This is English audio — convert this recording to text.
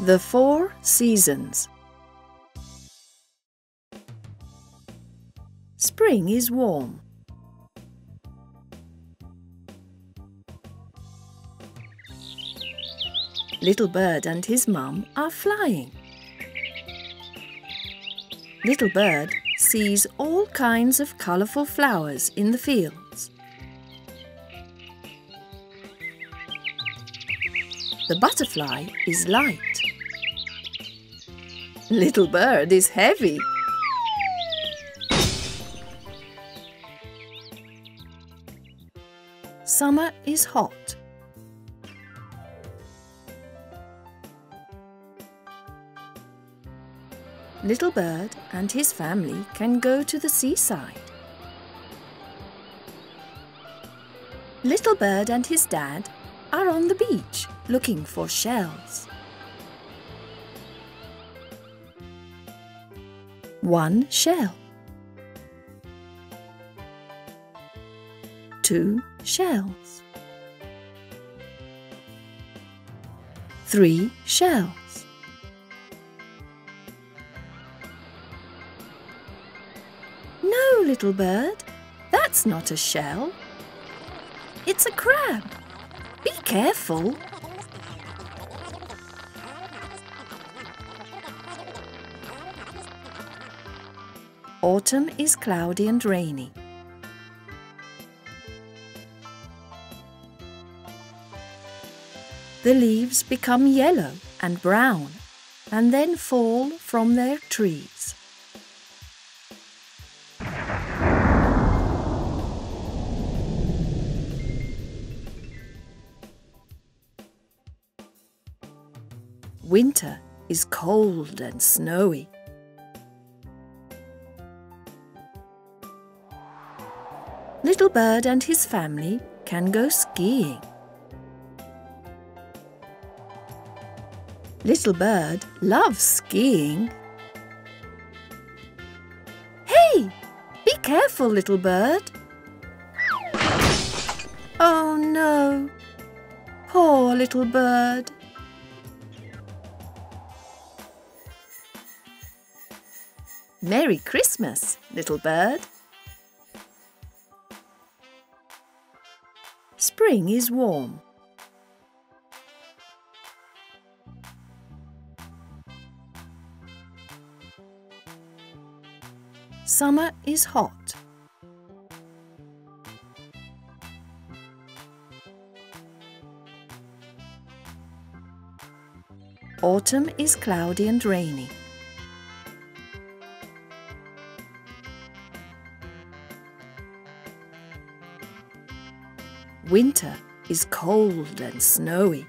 The Four Seasons. Spring is warm. Little Bird and his mum are flying. Little Bird sees all kinds of colourful flowers in the fields. The butterfly is light. Little Bird is heavy. Summer is hot. Little Bird and his family can go to the seaside. Little Bird and his dad are on the beach looking for shells. One shell. Two shells. Three shells. No, Little Bird, that's not a shell. It's a crab. Be careful. Autumn is cloudy and rainy. The leaves become yellow and brown and then fall from their trees. Winter is cold and snowy. Little Bird and his family can go skiing. Little Bird loves skiing. Hey! Be careful, Little Bird! Oh no! Poor Little Bird! Merry Christmas, Little Bird! Spring is warm. Summer is hot. Autumn is cloudy and rainy. Winter is cold and snowy.